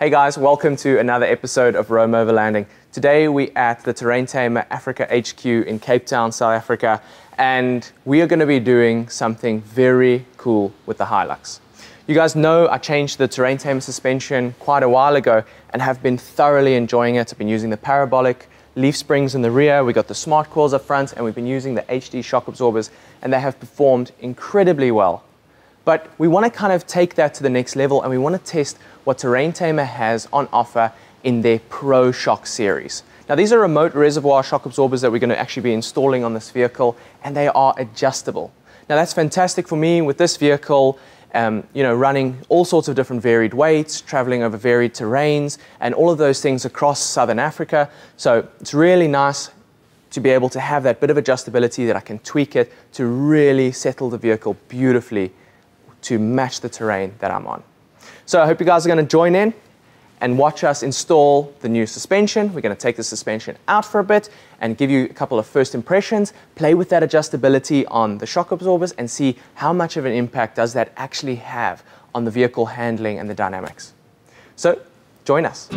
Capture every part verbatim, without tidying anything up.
Hey guys, welcome to another episode of Roam Overlanding. Today we're at the Terrain Tamer Africa H Q in Cape Town, South Africa, and we are going to be doing something very cool with the Hilux. You guys know I changed the Terrain Tamer suspension quite a while ago and have been thoroughly enjoying it. I've been using the Parabolic leaf springs in the rear, we got the Smart Coils up front, and we've been using the H D shock absorbers, and they have performed incredibly well. But we want to kind of take that to the next level, and we want to test what Terrain Tamer has on offer in their ProShock series. Now, these are remote reservoir shock absorbers that we're going to actually be installing on this vehicle, and they are adjustable. Now, that's fantastic for me with this vehicle, um, you know, running all sorts of different varied weights, traveling over varied terrains, and all of those things across Southern Africa. So it's really nice to be able to have that bit of adjustability that I can tweak it to really settle the vehicle beautifully to match the terrain that I'm on. So I hope you guys are going to join in and watch us install the new suspension. We're going to take the suspension out for a bit and give you a couple of first impressions, play with that adjustability on the shock absorbers and see how much of an impact does that actually have on the vehicle handling and the dynamics. So join us.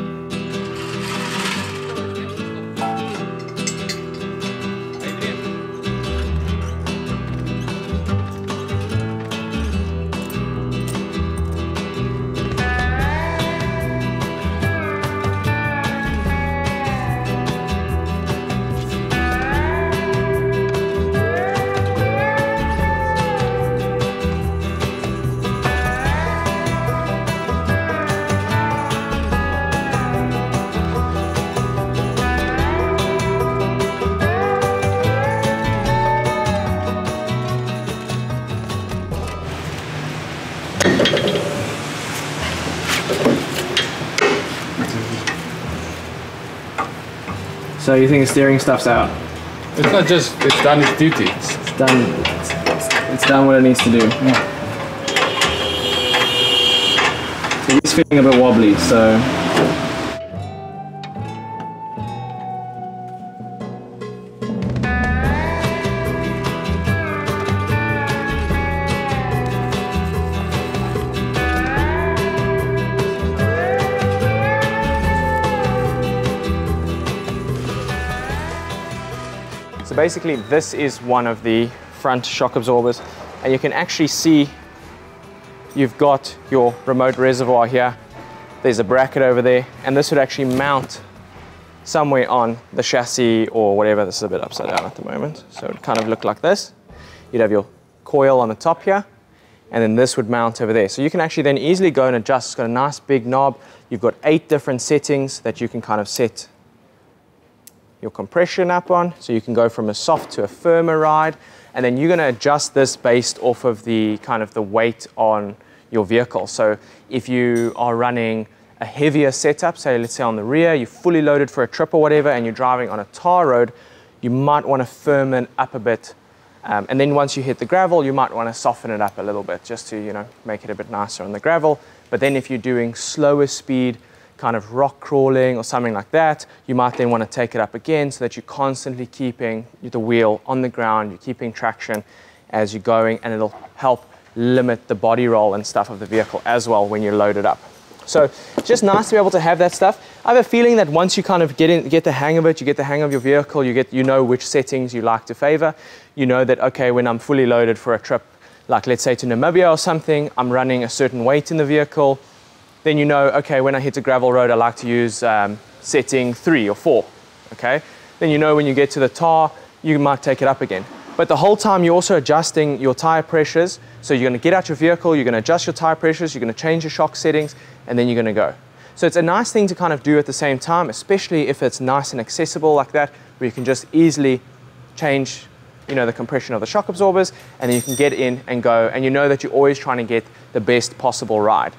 So you think the steering stuff's out? It's not just, it's done its duty. It's, it's done it's, it's done what it needs to do. Yeah. So it's feeling a bit wobbly, so... So basically this is one of the front shock absorbers, and you can actually see you've got your remote reservoir here, there's a bracket over there, and this would actually mount somewhere on the chassis or whatever. This is a bit upside down at the moment, so it would kind of look like this. You'd have your coil on the top here, and then this would mount over there. So you can actually then easily go and adjust. It's got a nice big knob. You've got eight different settings that you can kind of set your compression up on, so you can go from a soft to a firmer ride, and then you're going to adjust this based off of the kind of the weight on your vehicle. So if you are running a heavier setup, say let's say on the rear, you're fully loaded for a trip or whatever, and you're driving on a tar road, you might want to firm it up a bit, um, and then once you hit the gravel, you might want to soften it up a little bit just to, you know, make it a bit nicer on the gravel. But then if you're doing slower speed kind of rock crawling or something like that, you might then want to take it up again so that you're constantly keeping the wheel on the ground, you're keeping traction as you're going, and it'll help limit the body roll and stuff of the vehicle as well when you're loaded up. So it's just nice to be able to have that stuff. I have a feeling that once you kind of get in, get the hang of it, you get the hang of your vehicle, you get, you know which settings you like to favor, you know that, okay, when I'm fully loaded for a trip, like let's say to Namibia or something, I'm running a certain weight in the vehicle, then you know, okay, when I hit a gravel road, I like to use um, setting three or four, okay? Then you know when you get to the tar, you might take it up again. But the whole time you're also adjusting your tire pressures. So you're gonna get out your vehicle, you're gonna adjust your tire pressures, you're gonna change your shock settings, and then you're gonna go. So it's a nice thing to kind of do at the same time, especially if it's nice and accessible like that, where you can just easily change, you know, the compression of the shock absorbers, and then you can get in and go, and you know that you're always trying to get the best possible ride.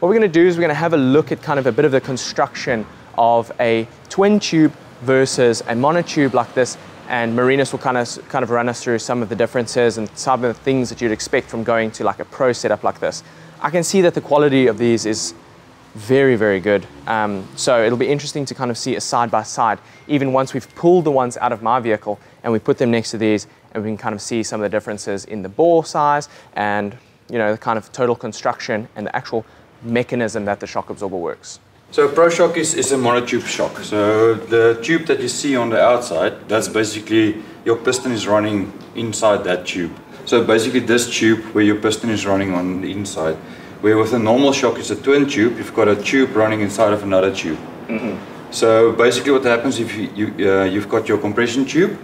What we're going to do is we're going to have a look at kind of a bit of the construction of a twin tube versus a monotube like this, and Marinus will kind of kind of run us through some of the differences and some of the things that you'd expect from going to like a pro setup like this. I can see that the quality of these is very, very good. Um, so it'll be interesting to kind of see a side by side, even once we've pulled the ones out of my vehicle and we put them next to these, and we can kind of see some of the differences in the bore size and, you know, the kind of total construction and the actual mechanism that the shock absorber works. So ProShock is, is a monotube shock. So the tube that you see on the outside, that's basically your piston is running inside that tube. So basically this tube where your piston is running on the inside. Where with a normal shock it's a twin tube, you've got a tube running inside of another tube. Mm-hmm. So basically what happens if you, you, uh, you've got your compression tube.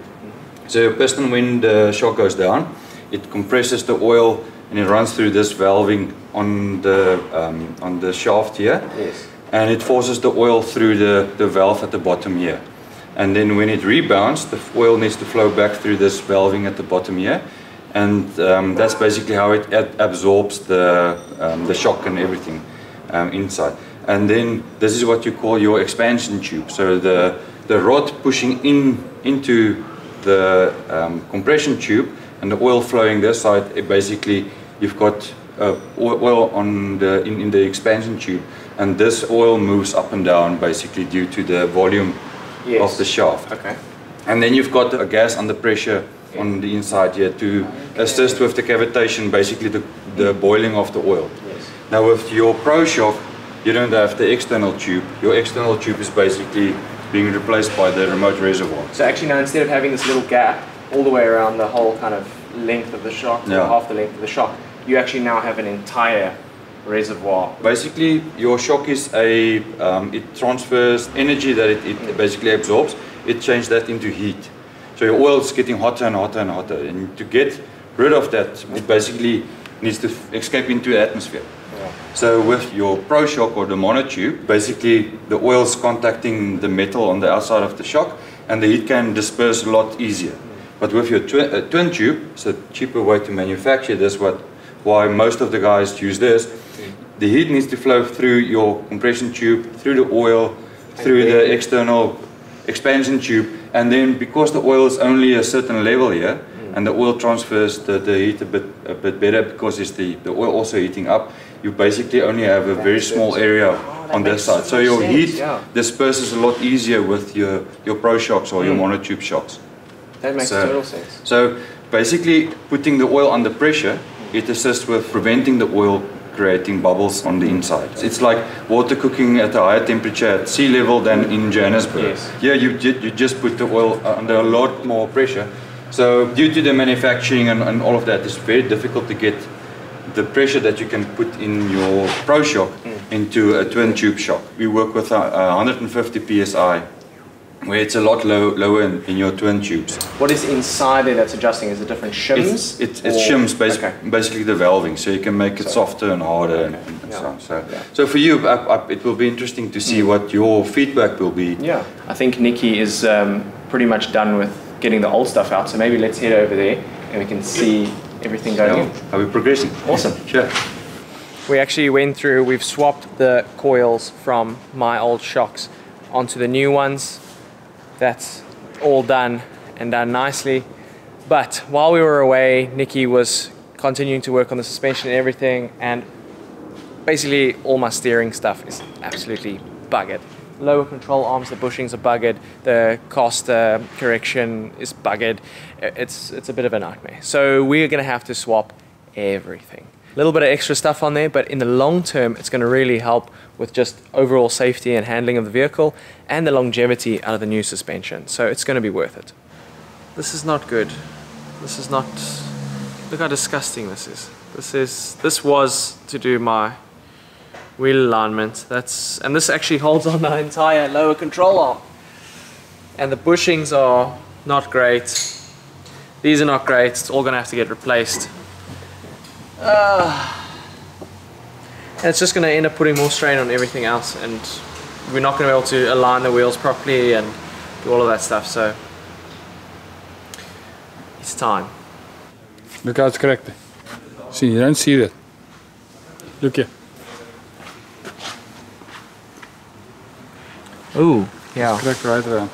So your piston, when the shock goes down, it compresses the oil and it runs through this valving on the, um, on the shaft here. Yes. And it forces the oil through the, the valve at the bottom here. And then when it rebounds, the oil needs to flow back through this valving at the bottom here. And um, that's basically how it ad absorbs the, um, the shock and everything um, inside. And then this is what you call your expansion tube. So the, the rod pushing in into the um, compression tube and the oil flowing this side, it basically you've got uh, oil on the, in, in the expansion tube, and this oil moves up and down basically due to the volume yes. of the shaft. Okay. And then you've got a gas under pressure on the inside here to okay. assist with the cavitation, basically the, the mm. boiling of the oil. Yes. Now with your ProShock, you don't have the external tube. Your external tube is basically being replaced by the remote reservoir. So actually now instead of having this little gap all the way around the whole kind of length of the shock, yeah. half the length of the shock, you actually now have an entire reservoir. Basically your shock is a, um, it transfers energy that it, it mm. basically absorbs, it changes that into heat. So your oil is getting hotter and hotter and hotter, and to get rid of that, it basically needs to escape into the atmosphere. So with your ProShock or the monotube, basically the oil is contacting the metal on the outside of the shock and the heat can disperse a lot easier. But with your twi uh, twin tube, it's a cheaper way to manufacture this, what, why most of the guys use this. The heat needs to flow through your compression tube, through the oil, through the external expansion tube, and then because the oil is only a certain level here, and the oil transfers the, the heat a bit, a bit better because it's the, the oil also heating up, you basically only have a very small area oh, on this side. So your sense. heat yeah. disperses a lot easier with your, your ProShocks or mm. your monotube shocks. That makes so, total sense. So basically putting the oil under pressure, it assists with preventing the oil creating bubbles on the inside. It's like water cooking at a higher temperature at sea level than in Johannesburg. Yes. Yeah, you, you just put the oil under a lot more pressure. So due to the manufacturing and, and all of that, it's very difficult to get the pressure that you can put in your ProShock mm. into a twin tube shock. We work with a, a one hundred fifty P S I, where it's a lot low, lower in, in your twin tubes. What is inside there that's adjusting? Is it different shims? It's, it's, it's shims, basic, okay. basically the valving, so you can make it so, softer and harder okay. and, and yeah. so on. So, yeah. so for you, I, I, it will be interesting to see mm. what your feedback will be. Yeah, I think Nikki is um, pretty much done with getting the old stuff out, so maybe let's head over there and we can see everything going on. How are we progressing? Awesome. Sure. We actually went through, we've swapped the coils from my old shocks onto the new ones. That's all done and done nicely. But while we were away, Nikki was continuing to work on the suspension and everything, and basically all my steering stuff is absolutely buggered. Lower control arms, the bushings are buggered, the caster correction is buggered. It's, it's a bit of a nightmare. So we're gonna have to swap everything. A little bit of extra stuff on there, but in the long term, it's gonna really help with just overall safety and handling of the vehicle and the longevity out of the new suspension. So it's gonna be worth it. This is not good. This is not, look how disgusting this is. This is, this was to do my wheel alignment. That's, and this actually holds on the entire lower control arm. And the bushings are not great. These are not great. It's all going to have to get replaced. Uh, and it's just going to end up putting more strain on everything else, and we're not going to be able to align the wheels properly and do all of that stuff. So it's time. Look how it's cracked. See, you don't see that. Look here. Ooh, yeah. It's right around.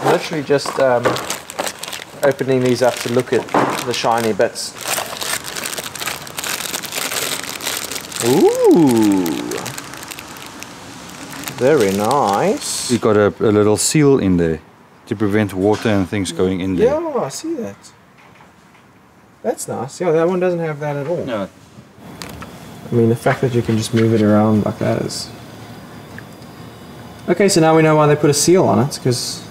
I'm literally just um, opening these up to look at the shiny bits. Ooh. Very nice. You got a, a little seal in there to prevent water and things going in there. Yeah, I see that. That's nice. Yeah, that one doesn't have that at all. No. I mean, the fact that you can just move it around like that is Okay, so now we know why they put a seal on it, because...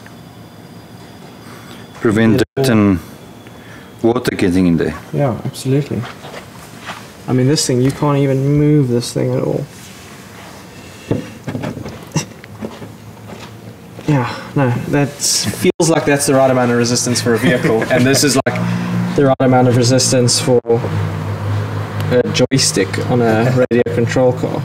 prevent dirt and water getting in there. Yeah, absolutely. I mean, this thing, you can't even move this thing at all. Yeah, no, that feels like that's the right amount of resistance for a vehicle, and this is like the right amount of resistance for a joystick on a radio control car.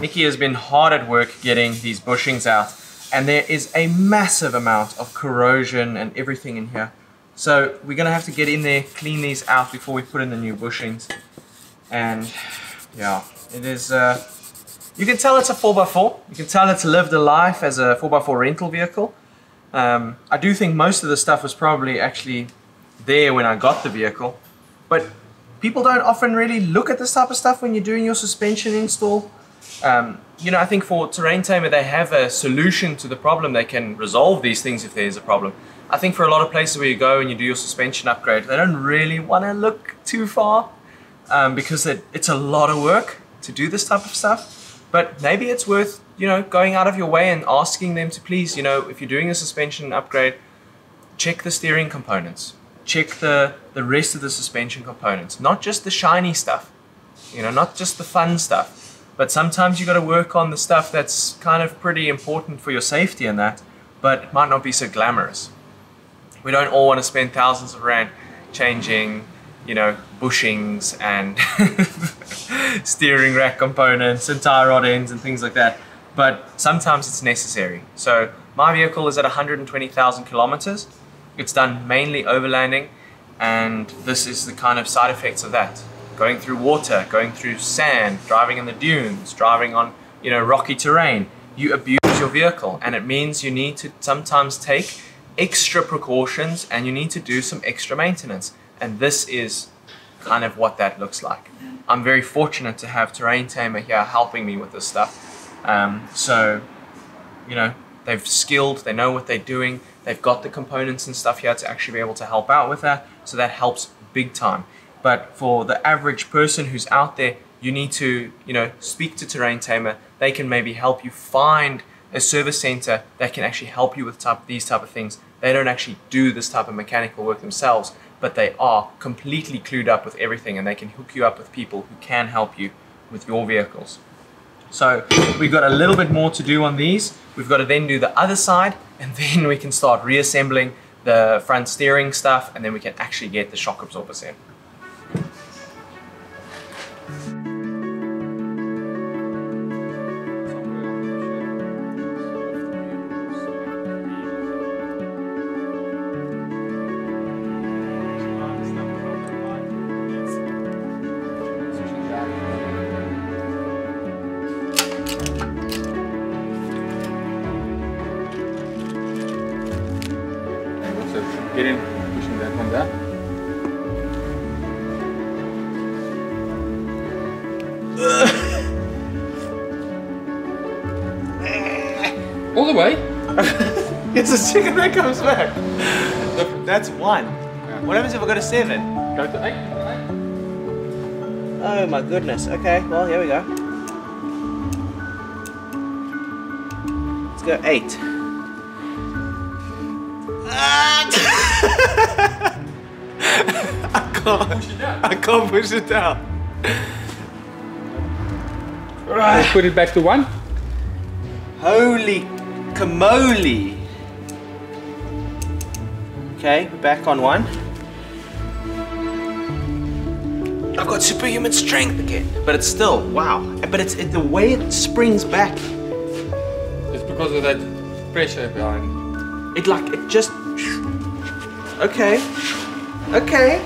Nikki has been hard at work getting these bushings out, and there is a massive amount of corrosion and everything in here. So we're gonna have to get in there, clean these out before we put in the new bushings. And yeah, it is, uh, you can tell it's a four by four. You can tell it's lived a life as a four by four rental vehicle. Um, I do think most of the stuff was probably actually there when I got the vehicle, but people don't often really look at this type of stuff when you're doing your suspension install. Um, you know, I think for Terrain Tamer, they have a solution to the problem. They can resolve these things if there's a problem. I think for a lot of places where you go and you do your suspension upgrade, they don't really want to look too far um, because it, it's a lot of work to do this type of stuff. But maybe it's worth, you know, going out of your way and asking them to please, you know, if you're doing a suspension upgrade, check the steering components, check the, the rest of the suspension components, not just the shiny stuff, you know, not just the fun stuff. But sometimes you got to work on the stuff that's kind of pretty important for your safety and that, but it might not be so glamorous. We don't all want to spend thousands of rand changing, you know, bushings and steering rack components and tie rod ends and things like that. But sometimes it's necessary. So my vehicle is at one hundred twenty thousand kilometers. It's done mainly overlanding, and this is the kind of side effects of that. Going through water, going through sand, driving in the dunes, driving on, you know, rocky terrain, you abuse your vehicle, and it means you need to sometimes take extra precautions and you need to do some extra maintenance. And this is kind of what that looks like. I'm very fortunate to have Terrain Tamer here helping me with this stuff. Um, so, you know, they've skilled, they know what they're doing, they've got the components and stuff here to actually be able to help out with that. So that helps big time. But for the average person who's out there, you need to, you know, speak to Terrain Tamer. They can maybe help you find a service center that can actually help you with type, these type of things. They don't actually do this type of mechanical work themselves, but they are completely clued up with everything, and they can hook you up with people who can help you with your vehicles. So we've got a little bit more to do on these. We've got to then do the other side, and then we can start reassembling the front steering stuff, and then we can actually get the shock absorbers in. All the way. It's a chicken that comes back. That's one. Yeah. What happens if I go to seven? Go to eight. Oh my goodness. Okay, well, here we go. Let's go eight. I can't. I can't push it down. All right. Let's put it back to one. Holy Kamoli. Okay, back on one. I've got superhuman strength again, but it's still, wow. But it's it, the way it springs back. It's because of that pressure behind. It like, it just, okay, okay.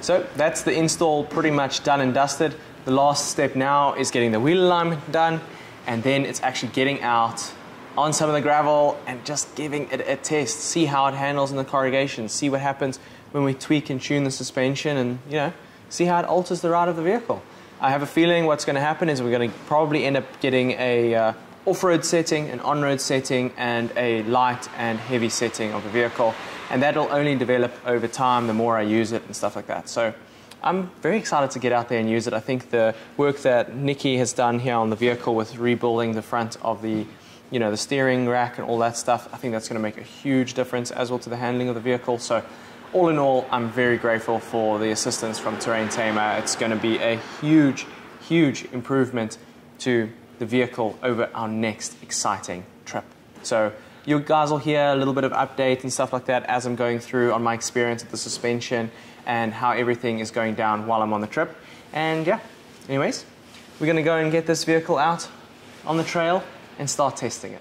So that's the install pretty much done and dusted. The last step now is getting the wheel alignment done, and then it's actually getting out on some of the gravel and just giving it a test, see how it handles in the corrugation, see what happens when we tweak and tune the suspension, and you know, see how it alters the ride of the vehicle. I have a feeling what's going to happen is we're going to probably end up getting a uh, off-road setting, an on-road setting, and a light and heavy setting of the vehicle. And that'll only develop over time the more I use it and stuff like that. So I'm very excited to get out there and use it. I think the work that Nikki has done here on the vehicle with rebuilding the front of the, you know, the steering rack and all that stuff, I think that's going to make a huge difference as well to the handling of the vehicle. So all in all, I'm very grateful for the assistance from Terrain Tamer. It's going to be a huge, huge improvement to the vehicle over our next exciting trip. So you guys will hear a little bit of update and stuff like that as I'm going through on my experience with the suspension and how everything is going down while I'm on the trip. And yeah, anyways, we're going to go and get this vehicle out on the trail and start testing it.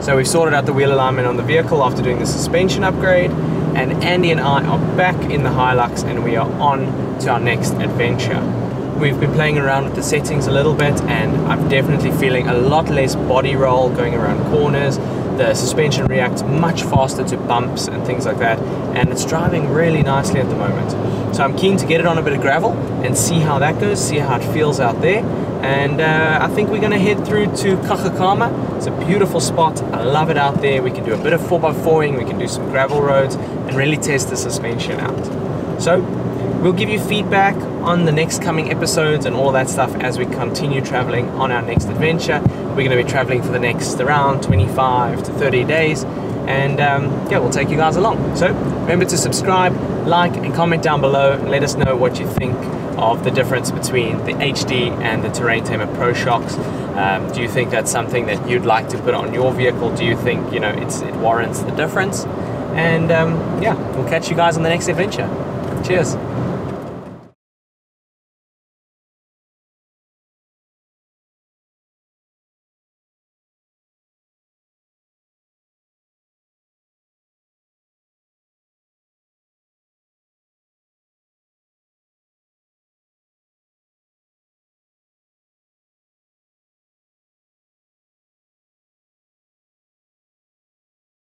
So we've sorted out the wheel alignment on the vehicle after doing the suspension upgrade, and Andy and I are back in the Hilux and we are on to our next adventure. We've been playing around with the settings a little bit and I'm definitely feeling a lot less body roll going around corners. The suspension reacts much faster to bumps and things like that, and it's driving really nicely at the moment. So I'm keen to get it on a bit of gravel and see how that goes, see how it feels out there. And uh, I think we're going to head through to Kakakama. It's a beautiful spot. I love it out there. We can do a bit of four by four-ing, we can do some gravel roads and really test the suspension out. So we'll give you feedback on the next coming episodes and all that stuff as we continue traveling on our next adventure. We're going to be traveling for the next around twenty-five to thirty days, and um, yeah, we'll take you guys along. So remember to subscribe, like and comment down below and let us know what you think of the difference between the H D and the Terrain Tamer Pro shocks. Um, do you think that's something that you'd like to put on your vehicle? Do you think, you know, it's, it warrants the difference? And um, yeah, we'll catch you guys on the next adventure. Cheers.